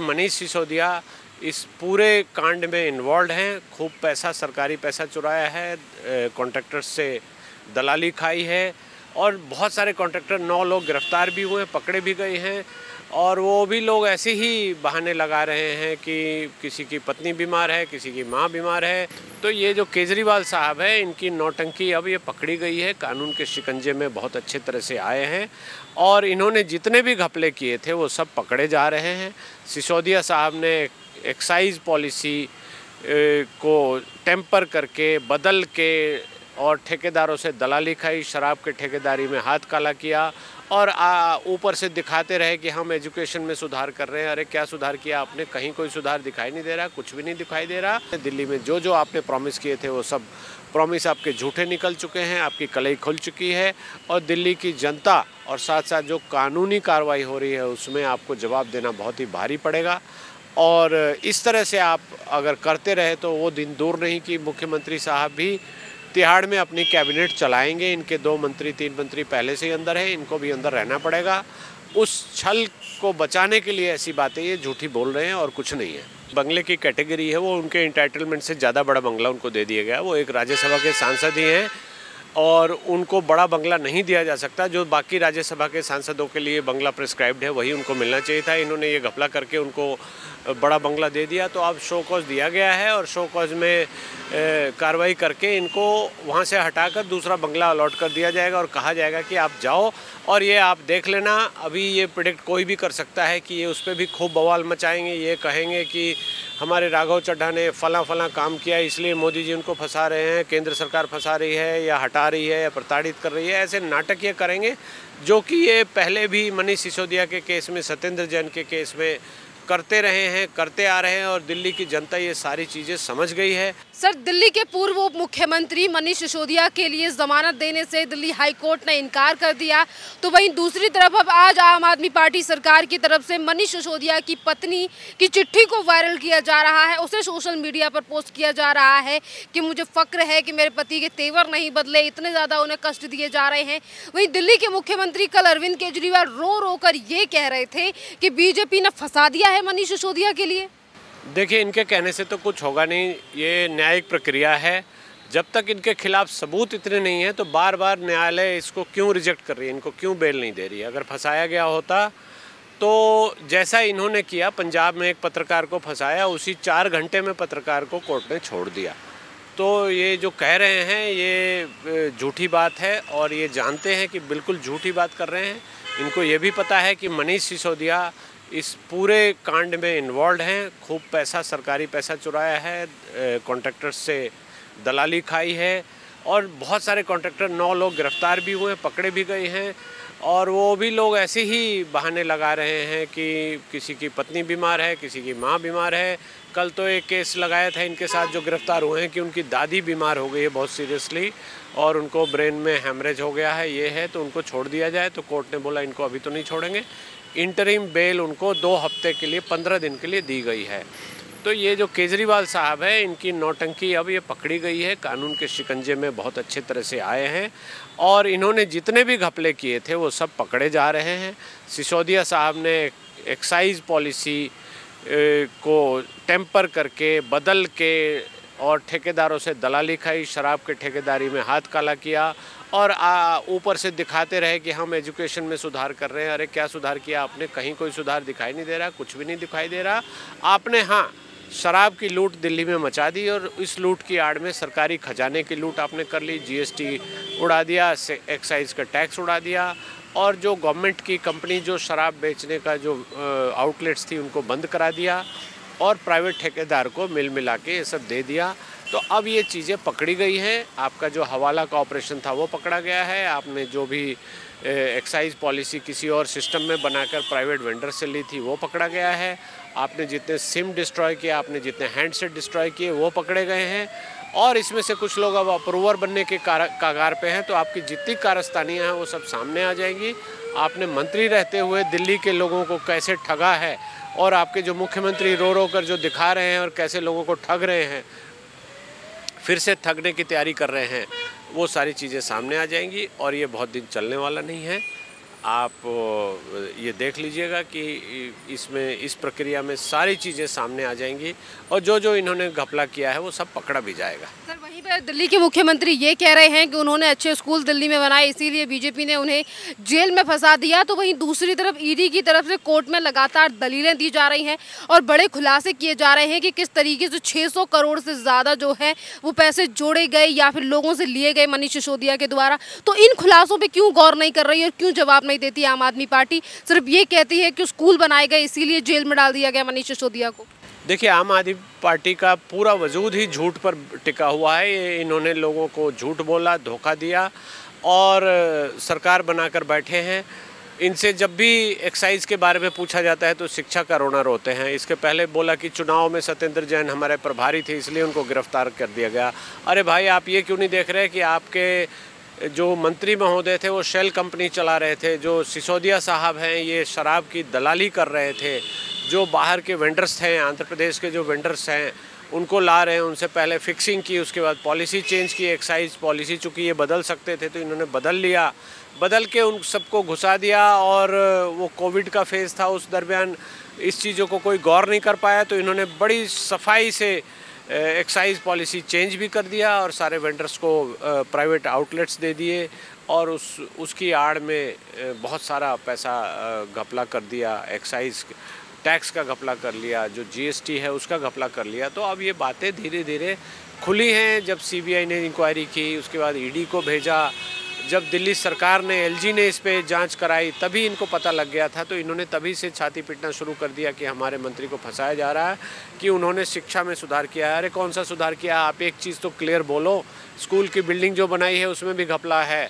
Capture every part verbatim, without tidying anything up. मनीष सिसोदिया इस पूरे कांड में इन्वॉल्व हैं। खूब पैसा, सरकारी पैसा चुराया है, कॉन्ट्रैक्टर्स से दलाली खाई है और बहुत सारे कॉन्ट्रैक्टर नौ लोग गिरफ्तार भी हुए हैं, पकड़े भी गए हैं। और वो भी लोग ऐसे ही बहाने लगा रहे हैं कि किसी की पत्नी बीमार है, किसी की माँ बीमार है। तो ये जो केजरीवाल साहब है, इनकी नौटंकी अब ये पकड़ी गई है, कानून के शिकंजे में बहुत अच्छे तरह से आए हैं और इन्होंने जितने भी घपले किए थे वो सब पकड़े जा रहे हैं। सिसोदिया साहब ने एक्साइज पॉलिसी को टेम्पर करके, बदल के और ठेकेदारों से दलाली खाई, शराब के ठेकेदारी में हाथ काला किया और ऊपर से दिखाते रहे कि हम एजुकेशन में सुधार कर रहे हैं। अरे क्या सुधार किया आपने? कहीं कोई सुधार दिखाई नहीं दे रहा, कुछ भी नहीं दिखाई दे रहा। दिल्ली में जो जो आपने प्रॉमिस किए थे वो सब प्रॉमिस आपके झूठे निकल चुके हैं, आपकी कलई खुल चुकी है और दिल्ली की जनता और साथ साथ जो कानूनी कार्रवाई हो रही है उसमें आपको जवाब देना बहुत ही भारी पड़ेगा। और इस तरह से आप अगर करते रहे तो वो दिन दूर नहीं कि मुख्यमंत्री साहब भी तिहाड़ में अपनी कैबिनेट चलाएंगे। इनके दो मंत्री, तीन मंत्री पहले से ही अंदर है, इनको भी अंदर रहना पड़ेगा। उस छल को बचाने के लिए ऐसी बातें ये झूठी बोल रहे हैं और कुछ नहीं है। बंगले की कैटेगरी है वो, उनके इंटाइटलमेंट से ज़्यादा बड़ा बंगला उनको दे दिया गया। वो एक राज्यसभा के सांसद ही हैं और उनको बड़ा बंगला नहीं दिया जा सकता। जो बाकी राज्यसभा के सांसदों के लिए बंगला प्रिस्क्राइब्ड है वही उनको मिलना चाहिए था। इन्होंने ये घपला करके उनको बड़ा बंगला दे दिया, तो अब शो कॉज दिया गया है और शो कॉज में कार्रवाई करके इनको वहाँ से हटाकर दूसरा बंगला अलॉट कर दिया जाएगा और कहा जाएगा कि आप जाओ और ये आप देख लेना। अभी ये प्रेडिक्ट कोई भी कर सकता है कि ये उस पर भी खूब बवाल मचाएंगे, ये कहेंगे कि हमारे राघव चड्डा ने फला फला काम किया इसलिए मोदी जी उनको फंसा रहे हैं, केंद्र सरकार फंसा रही है या हटा रही है या प्रताड़ित कर रही है। ऐसे नाटक ये करेंगे जो कि ये पहले भी मनीष सिसोदिया के केस में, सत्येंद्र जैन के केस में करते रहे हैं, करते आ रहे हैं और दिल्ली की जनता ये सारी चीज़ें समझ गई है। सर, दिल्ली के पूर्व उप मुख्यमंत्री मनीष सिसोदिया के लिए जमानत देने से दिल्ली हाई कोर्ट ने इनकार कर दिया, तो वहीं दूसरी तरफ अब आज आम आदमी पार्टी सरकार की तरफ से मनीष सिसोदिया की पत्नी की चिट्ठी को वायरल किया जा रहा है, उसे सोशल मीडिया पर पोस्ट किया जा रहा है कि मुझे फक्र है कि मेरे पति के तेवर नहीं बदले, इतने ज़्यादा उन्हें कष्ट दिए जा रहे हैं। वहीं दिल्ली के मुख्यमंत्री कल अरविंद केजरीवाल रो रो कर ये कह रहे थे कि बीजेपी ने फंसा दिया मनीष सिसोदिया के लिए। देखिए, इनके कहने से तो कुछ होगा नहीं, ये न्यायिक प्रक्रिया है। जब तक इनके खिलाफ सबूत इतने नहीं हैं तो बार बार न्यायालय इसको क्यों रिजेक्ट कर रही है, इनको क्यों बेल नहीं दे रही है? अगर फंसाया गया होता तो जैसा इन्होंने किया, पंजाब में एक पत्रकार को फंसाया, उसी चार घंटे में पत्रकार को कोर्ट ने छोड़ दिया। तो ये जो कह रहे हैं ये झूठी बात है और ये जानते हैं कि बिल्कुल झूठी बात कर रहे हैं। इनको ये भी पता है कि मनीष सिसोदिया इस पूरे कांड में इन्वॉल्व हैं। खूब पैसा, सरकारी पैसा चुराया है, कॉन्ट्रैक्टर्स से दलाली खाई है और बहुत सारे कॉन्ट्रैक्टर, नौ लोग गिरफ्तार भी हुए हैं, पकड़े भी गए हैं। और वो भी लोग ऐसे ही बहाने लगा रहे हैं कि किसी की पत्नी बीमार है, किसी की माँ बीमार है। कल तो एक केस लगाया था इनके साथ जो गिरफ्तार हुए हैं कि उनकी दादी बीमार हो गई है बहुत सीरियसली और उनको ब्रेन में हैमरेज हो गया है, ये है, तो उनको छोड़ दिया जाए। तो कोर्ट ने बोला इनको अभी तो नहीं छोड़ेंगे, इंटरिम बेल उनको दो हफ्ते के लिए, पंद्रह दिन के लिए दी गई है। तो ये जो केजरीवाल साहब है, इनकी नौटंकी अब ये पकड़ी गई है, कानून के शिकंजे में बहुत अच्छे तरह से आए हैं और इन्होंने जितने भी घपले किए थे वो सब पकड़े जा रहे हैं। सिसोदिया साहब ने एक्साइज पॉलिसी को टेम्पर करके, बदल के और ठेकेदारों से दलाली खाई, शराब के ठेकेदारी में हाथ काला किया और ऊपर से दिखाते रहे कि हम एजुकेशन में सुधार कर रहे हैं। अरे क्या सुधार किया आपने? कहीं कोई सुधार दिखाई नहीं दे रहा, कुछ भी नहीं दिखाई दे रहा आपने। हाँ, शराब की लूट दिल्ली में मचा दी और इस लूट की आड़ में सरकारी खजाने की लूट आपने कर ली। जीएसटी उड़ा दिया, एक्साइज का टैक्स उड़ा दिया और जो गवर्नमेंट की कंपनी जो शराब बेचने का जो आउटलेट्स थी उनको बंद करा दिया और प्राइवेट ठेकेदार को मिल मिला के ये सब दे दिया। तो अब ये चीज़ें पकड़ी गई हैं। आपका जो हवाला का ऑपरेशन था वो पकड़ा गया है। आपने जो भी एक्साइज पॉलिसी किसी और सिस्टम में बनाकर प्राइवेट वेंडर से ली थी वो पकड़ा गया है। आपने जितने सिम डिस्ट्रॉय किए, आपने जितने हैंडसेट डिस्ट्रॉय किए वो पकड़े गए हैं और इसमें से कुछ लोग अब अप्रूवर बनने के कागार पे हैं। तो आपकी जितनी कारस्तानियाँ हैं वो सब सामने आ जाएंगी। आपने मंत्री रहते हुए दिल्ली के लोगों को कैसे ठगा है और आपके जो मुख्यमंत्री रो रो कर जो दिखा रहे हैं और कैसे लोगों को ठग रहे हैं, फिर से ठगने की तैयारी कर रहे हैं, वो सारी चीज़ें सामने आ जाएंगी और ये बहुत दिन चलने वाला नहीं है। आप ये देख लीजिएगा कि इसमें इस प्रक्रिया में सारी चीज़ें सामने आ जाएंगी और जो जो इन्होंने घपला किया है वो सब पकड़ा भी जाएगा। सर वहीं पर दिल्ली के मुख्यमंत्री ये कह रहे हैं कि उन्होंने अच्छे स्कूल दिल्ली में बनाए, इसीलिए बीजेपी ने उन्हें जेल में फंसा दिया। तो वहीं दूसरी तरफ ईडी की तरफ से कोर्ट में लगातार दलीलें दी जा रही हैं और बड़े खुलासे किए जा रहे हैं कि किस तरीके से छः सौ करोड़ से ज़्यादा जो है वो पैसे जोड़े गए या फिर लोगों से लिए गए मनीष सिसोदिया के द्वारा। तो इन खुलासों पर क्यों गौर नहीं कर रही और क्यों जवाब नहीं देती आम आदमी पार्टी? सिर्फ ये कहती है कि स्कूल बनाए गए इसीलिए जेल में डाल दिया गया मनीष सिसोदिया को। देखिए, आम आदमी पार्टी का पूरा वजूद ही झूठ पर टिका हुआ है। ये इन्होंने लोगों को झूठ बोला, धोखा दिया और सरकार बनाकर बैठे हैं। इनसे जब भी एक्साइज के बारे में पूछा जाता है तो शिक्षा का रोना रोते हैं। इसके पहले बोला कि चुनाव में सत्येंद्र जैन हमारे प्रभारी थे इसलिए उनको गिरफ्तार कर दिया गया। अरे भाई, आप ये क्यों नहीं देख रहे कि आपके जो मंत्री महोदय थे वो शेल कंपनी चला रहे थे, जो सिसोदिया साहब हैं ये शराब की दलाली कर रहे थे, जो बाहर के वेंडर्स हैं, आंध्र प्रदेश के जो वेंडर्स हैं उनको ला रहे हैं, उनसे पहले फिक्सिंग की, उसके बाद पॉलिसी चेंज की एक्साइज पॉलिसी, चूँकि ये बदल सकते थे तो इन्होंने बदल लिया, बदल के उन सबको घुसा दिया। और वो कोविड का फेज़ था, उस दरमियान इस चीज़ों को कोई गौर नहीं कर पाया तो इन्होंने बड़ी सफाई से एक्साइज पॉलिसी चेंज भी कर दिया और सारे वेंडर्स को प्राइवेट आउटलेट्स दे दिए और उस उसकी आड़ में बहुत सारा पैसा घपला कर दिया, एक्साइज टैक्स का घपला कर लिया, जो जीएसटी है उसका घपला कर लिया। तो अब ये बातें धीरे धीरे खुली हैं। जब सीबीआई ने इंक्वायरी की, उसके बाद ईडी को भेजा, जब दिल्ली सरकार ने एलजी ने इस पर जांच कराई तभी इनको पता लग गया था। तो इन्होंने तभी से छाती पीटना शुरू कर दिया कि हमारे मंत्री को फंसाया जा रहा है कि उन्होंने शिक्षा में सुधार किया है। अरे कौन सा सुधार किया? आप एक चीज़ तो क्लियर बोलो, स्कूल की बिल्डिंग जो बनाई है उसमें भी घपला है,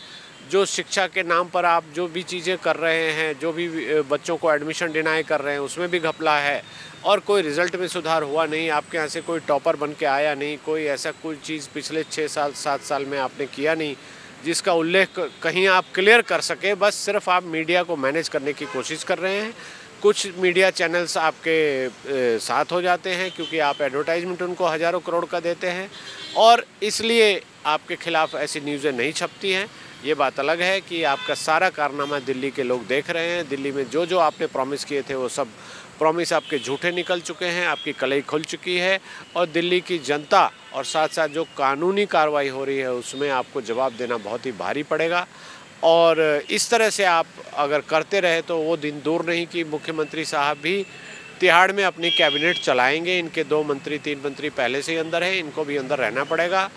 जो शिक्षा के नाम पर आप जो भी चीज़ें कर रहे हैं, जो भी बच्चों को एडमिशन डिनाई कर रहे हैं उसमें भी घपला है और कोई रिज़ल्ट में सुधार हुआ नहीं, आपके यहाँ से कोई टॉपर बन के आया नहीं, कोई ऐसा कोई चीज़ पिछले छः साल सात साल में आपने किया नहीं जिसका उल्लेख कहीं आप क्लियर कर सके। बस सिर्फ आप मीडिया को मैनेज करने की कोशिश कर रहे हैं। कुछ मीडिया चैनल्स आपके साथ हो जाते हैं क्योंकि आप एडवर्टाइजमेंट उनको हज़ारों करोड़ का देते हैं और इसलिए आपके खिलाफ ऐसी न्यूज़ें नहीं छपती हैं। ये बात अलग है कि आपका सारा कारनामा दिल्ली के लोग देख रहे हैं। दिल्ली में जो जो आपने प्रॉमिस किए थे वो सब प्रॉमिस आपके झूठे निकल चुके हैं, आपकी कलई खुल चुकी है और दिल्ली की जनता और साथ साथ जो कानूनी कार्रवाई हो रही है उसमें आपको जवाब देना बहुत ही भारी पड़ेगा। और इस तरह से आप अगर करते रहे तो वो दिन दूर नहीं कि मुख्यमंत्री साहब भी तिहाड़ में अपनी कैबिनेट चलाएंगे। इनके दो मंत्री तीन मंत्री पहले से ही अंदर हैं, इनको भी अंदर रहना पड़ेगा।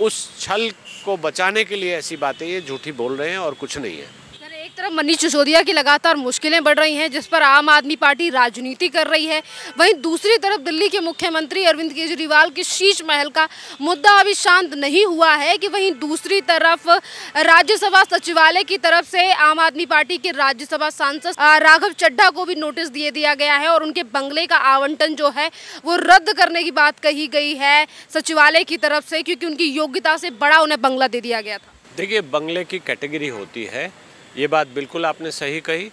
उस छल को बचाने के लिए ऐसी बातें ये झूठी बोल रहे हैं और कुछ नहीं है। सर एक तरफ मनीष सिसोदिया की लगातार मुश्किलें बढ़ रही हैं जिस पर आम आदमी पार्टी राजनीति कर रही है, वहीं दूसरी तरफ दिल्ली के मुख्यमंत्री अरविंद केजरीवाल के शीश महल का मुद्दा अभी शांत नहीं हुआ है कि वहीं दूसरी तरफ राज्यसभा सचिवालय की तरफ से आम आदमी पार्टी के राज्यसभा सांसद राघव चड्डा को भी नोटिस दिए दिया गया है और उनके बंगले का आवंटन जो है वो रद्द करने की बात कही गई है सचिवालय की तरफ से, क्योंकि उनकी योग्यता से बड़ा उन्हें बंगला दे दिया गया था। देखिए, बंगले की कैटेगरी होती है, ये बात बिल्कुल आपने सही कही।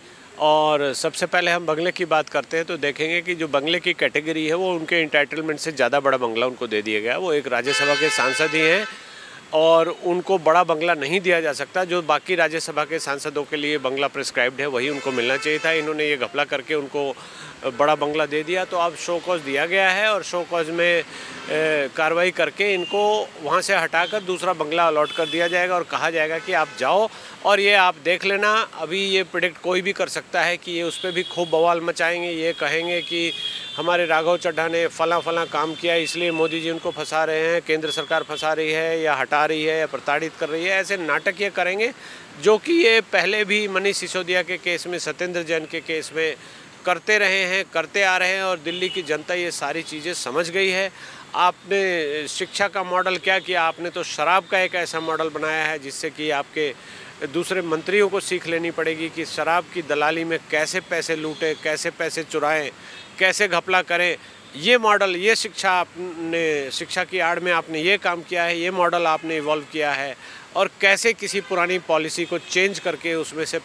और सबसे पहले हम बंगले की बात करते हैं तो देखेंगे कि जो बंगले की कैटेगरी है वो उनके इंटाइटलमेंट से ज़्यादा बड़ा बंगला उनको दे दिया गया। वो एक राज्यसभा के सांसद ही हैं और उनको बड़ा बंगला नहीं दिया जा सकता। जो बाकी राज्यसभा के सांसदों के लिए बंगला प्रिस्क्राइब्ड है वही उनको मिलना चाहिए था। इन्होंने ये घपला करके उनको बड़ा बंगला दे दिया। तो अब शो कॉज दिया गया है और शो कॉज में कार्रवाई करके इनको वहाँ से हटाकर दूसरा बंगला अलॉट कर दिया जाएगा और कहा जाएगा कि आप जाओ और ये आप देख लेना। अभी ये प्रेडिक्ट कोई भी कर सकता है कि ये उस पर भी खूब बवाल मचाएंगे, ये कहेंगे कि हमारे राघव चड्ढा ने फला फला काम किया इसलिए मोदी जी उनको फंसा रहे हैं, केंद्र सरकार फंसा रही है या हटा रही है या प्रताड़ित कर रही है। ऐसे नाटक ये करेंगे जो कि ये पहले भी मनीष सिसोदिया के केस में, सत्येंद्र जैन के केस में करते रहे हैं, करते आ रहे हैं और दिल्ली की जनता ये सारी चीज़ें समझ गई है। आपने शिक्षा का मॉडल क्या किया? आपने तो शराब का एक ऐसा मॉडल बनाया है जिससे कि आपके दूसरे मंत्रियों को सीख लेनी पड़ेगी कि शराब की दलाली में कैसे पैसे लूटें, कैसे पैसे चुराएं, कैसे घपला करें। ये मॉडल, ये शिक्षा आपने, शिक्षा की आड़ में आपने ये काम किया है, ये मॉडल आपने इवॉल्व किया है और कैसे किसी पुरानी पॉलिसी को चेंज करके उसमें से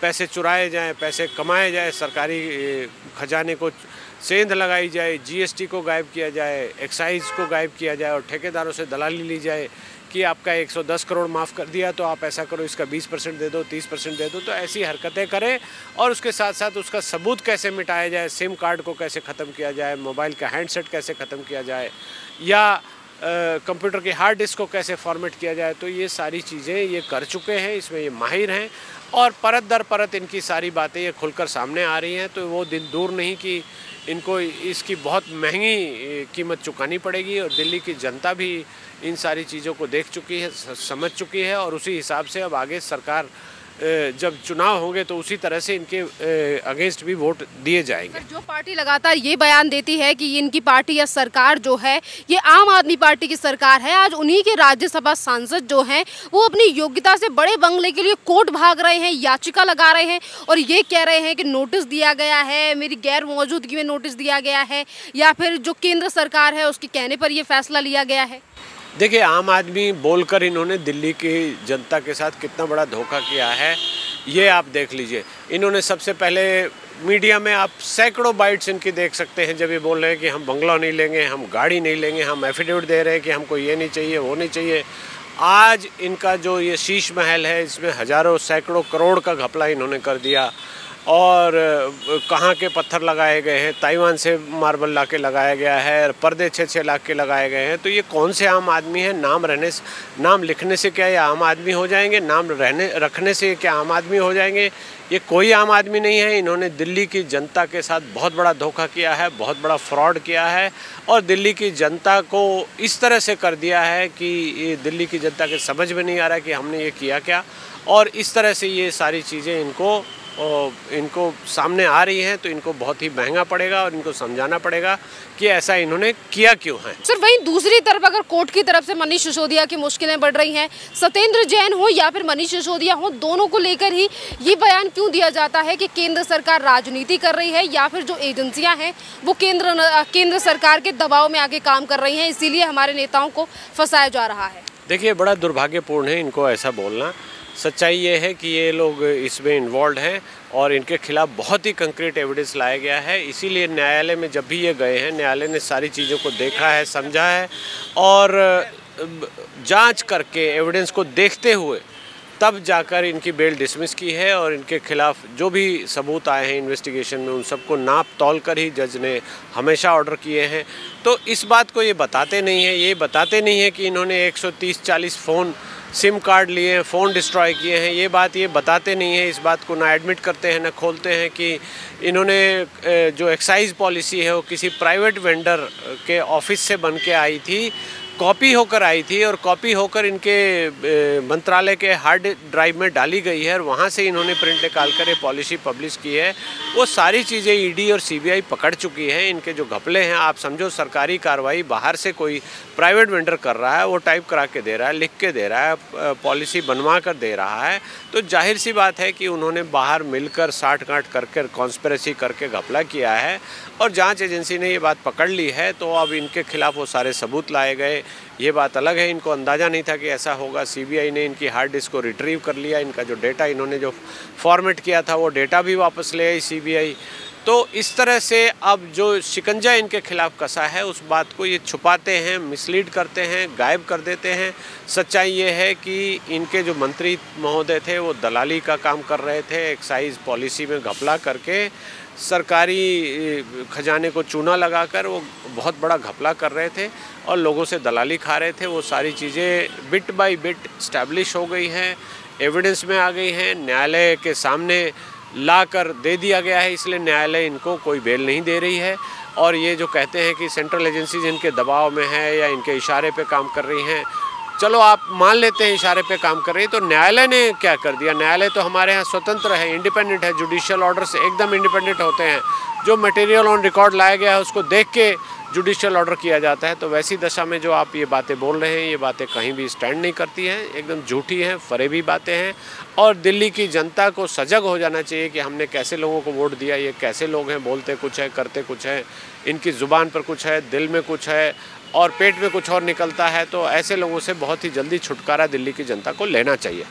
पैसे चुराए जाएं, पैसे कमाए जाएं, सरकारी खजाने को सेंध लगाई जाए, जीएसटी को गायब किया जाए, एक्साइज को गायब किया जाए और ठेकेदारों से दलाली ली जाए कि आपका एक सौ दस करोड़ माफ़ कर दिया तो आप ऐसा करो, इसका बीस परसेंट दे दो, तीस परसेंट दे दो। तो ऐसी हरकतें करें और उसके साथ साथ उसका सबूत कैसे मिटाया जाए, सिम कार्ड को कैसे ख़त्म किया जाए, मोबाइल का हैंडसेट कैसे ख़त्म किया जाए या कंप्यूटर के हार्ड डिस्क को कैसे फॉर्मेट किया जाए। तो ये सारी चीज़ें ये कर चुके हैं, इसमें ये माहिर हैं और परत दर परत इनकी सारी बातें ये खुलकर सामने आ रही हैं। तो वो दिन दूर नहीं कि इनको इसकी बहुत महंगी कीमत चुकानी पड़ेगी और दिल्ली की जनता भी इन सारी चीज़ों को देख चुकी है, समझ चुकी है और उसी हिसाब से अब आगे सरकार जब चुनाव होंगे तो उसी तरह से इनके अगेंस्ट भी वोट दिए जाएंगे। जो पार्टी लगातार ये बयान देती है कि इनकी पार्टी या सरकार जो है ये आम आदमी पार्टी की सरकार है, आज उन्हीं के राज्यसभा सांसद जो हैं वो अपनी योग्यता से बड़े बंगले के लिए कोर्ट भाग रहे हैं, याचिका लगा रहे हैं और ये कह रहे हैं कि नोटिस दिया गया है, मेरी गैर मौजूदगी में नोटिस दिया गया है या फिर जो केंद्र सरकार है उसके कहने पर यह फैसला लिया गया है। देखिए, आम आदमी बोलकर इन्होंने दिल्ली की जनता के साथ कितना बड़ा धोखा किया है ये आप देख लीजिए। इन्होंने सबसे पहले मीडिया में आप सैकड़ों बाइट्स इनकी देख सकते हैं जब ये बोल रहे हैं कि हम बंगला नहीं लेंगे, हम गाड़ी नहीं लेंगे, हम एफिडेविट दे रहे हैं कि हमको ये नहीं चाहिए, वो नहीं चाहिए। आज इनका जो ये शीश महल है इसमें हज़ारों सैकड़ों करोड़ का घपला इन्होंने कर दिया और कहाँ के पत्थर लगाए गए हैं, ताइवान से मार्बल ला के लगाया गया है, पर्दे छः छः लाख के लगाए गए हैं। तो ये कौन से आम आदमी हैं? नाम रहने से, नाम लिखने से क्या ये आम आदमी हो जाएंगे? नाम रहने रखने से क्या आम आदमी हो जाएंगे? ये कोई आम आदमी नहीं है। इन्होंने दिल्ली की जनता के साथ बहुत बड़ा धोखा किया है, बहुत बड़ा फ्रॉड किया है और दिल्ली की जनता को इस तरह से कर दिया है कि दिल्ली की जनता के समझ में नहीं आ रहा कि हमने ये किया क्या। और इस तरह से ये सारी चीज़ें इनको और इनको सामने आ रही हैं तो इनको बहुत ही महंगा पड़ेगा और इनको समझाना पड़ेगा कि ऐसा इन्होंने किया क्यों है। सर, वहीं दूसरी तरफ अगर कोर्ट की तरफ से मनीष सिसोदिया की मुश्किलें बढ़ रही हैं, सत्येंद्र जैन हो या फिर मनीष सिसोदिया हो, दोनों को लेकर ही ये बयान क्यों दिया जाता है कि केंद्र सरकार राजनीति कर रही है या फिर जो एजेंसियाँ हैं वो केंद्र केंद्र सरकार के दबाव में आके काम कर रही हैं, इसीलिए हमारे नेताओं को फंसाया जा रहा है? देखिए, बड़ा दुर्भाग्यपूर्ण है इनको ऐसा बोलना। सच्चाई ये है कि ये लोग इसमें इन्वॉल्व हैं और इनके खिलाफ बहुत ही कंक्रीट एविडेंस लाया गया है। इसीलिए न्यायालय में जब भी ये गए हैं, न्यायालय ने सारी चीज़ों को देखा है, समझा है और जांच करके एविडेंस को देखते हुए तब जाकर इनकी बेल डिसमिस की है और इनके खिलाफ जो भी सबूत आए हैं इन्वेस्टिगेशन में उन सबको नाप तौल कर ही जज ने हमेशा ऑर्डर किए हैं। तो इस बात को ये बताते नहीं है, ये बताते नहीं है कि इन्होंने एक सौ तीस चालीस फ़ोन सिम कार्ड लिए हैं, फ़ोन डिस्ट्रॉय किए हैं, ये बात ये बताते नहीं है। इस बात को ना एडमिट करते हैं ना खोलते हैं कि इन्होंने जो एक्साइज पॉलिसी है वो किसी प्राइवेट वेंडर के ऑफिस से बन के आई थी, कॉपी होकर आई थी और कॉपी होकर इनके मंत्रालय के हार्ड ड्राइव में डाली गई है और वहाँ से इन्होंने प्रिंट निकाल कर ये पॉलिसी पब्लिश की है। वो सारी चीज़ें ईडी और सीबीआई पकड़ चुकी है। इनके जो घपले हैं आप समझो सरकारी कार्रवाई बाहर से कोई प्राइवेट वेंडर कर रहा है, वो टाइप करा के दे रहा है, लिख के दे रहा है, पॉलिसी बनवा कर दे रहा है। तो जाहिर सी बात है कि उन्होंने बाहर मिलकर साठगांठ करके कॉन्स्पिरेसी करके घपला किया है और जाँच एजेंसी ने ये बात पकड़ ली है। तो अब इनके खिलाफ वो सारे सबूत लाए गए। ये बात अलग है, इनको अंदाज़ा नहीं था कि ऐसा होगा। सीबीआई ने इनकी हार्ड डिस्क को रिट्रीव कर लिया, इनका जो डेटा इन्होंने जो फॉर्मेट किया था वो डेटा भी वापस ले आई सीबीआई। तो इस तरह से अब जो शिकंजा इनके खिलाफ कसा है उस बात को ये छुपाते हैं, मिसलीड करते हैं, गायब कर देते हैं। सच्चाई ये है कि इनके जो मंत्री महोदय थे वो दलाली का काम कर रहे थे, एक्साइज पॉलिसी में घपला करके सरकारी खजाने को चूना लगाकर वो बहुत बड़ा घपला कर रहे थे और लोगों से दलाली खा रहे थे। वो सारी चीज़ें बिट बाय बिट स्टैब्लिश हो गई हैं, एविडेंस में आ गई हैं, न्यायालय के सामने ला कर दे दिया गया है। इसलिए न्यायालय इनको कोई बेल नहीं दे रही है और ये जो कहते हैं कि सेंट्रल एजेंसीज इनके दबाव में हैं या इनके इशारे पे काम कर रही हैं, चलो आप मान लेते हैं इशारे पे काम कर रही है। तो न्यायालय ने क्या कर दिया? न्यायालय तो हमारे यहाँ स्वतंत्र है, इंडिपेंडेंट है, जुडिशियल ऑर्डर से एकदम इंडिपेंडेंट होते हैं। जो मटेरियल ऑन रिकॉर्ड लाया गया है उसको देख के जुडिशियल ऑर्डर किया जाता है। तो वैसी दशा में जो आप ये बातें बोल रहे हैं, ये बातें कहीं भी स्टैंड नहीं करती हैं, एकदम झूठी हैं, फरेबी बातें हैं और दिल्ली की जनता को सजग हो जाना चाहिए कि हमने कैसे लोगों को वोट दिया, ये कैसे लोग हैं, बोलते कुछ है, करते कुछ है, इनकी ज़ुबान पर कुछ है, दिल में कुछ है और पेट में कुछ और निकलता है। तो ऐसे लोगों से बहुत ही जल्दी छुटकारा दिल्ली की जनता को लेना चाहिए।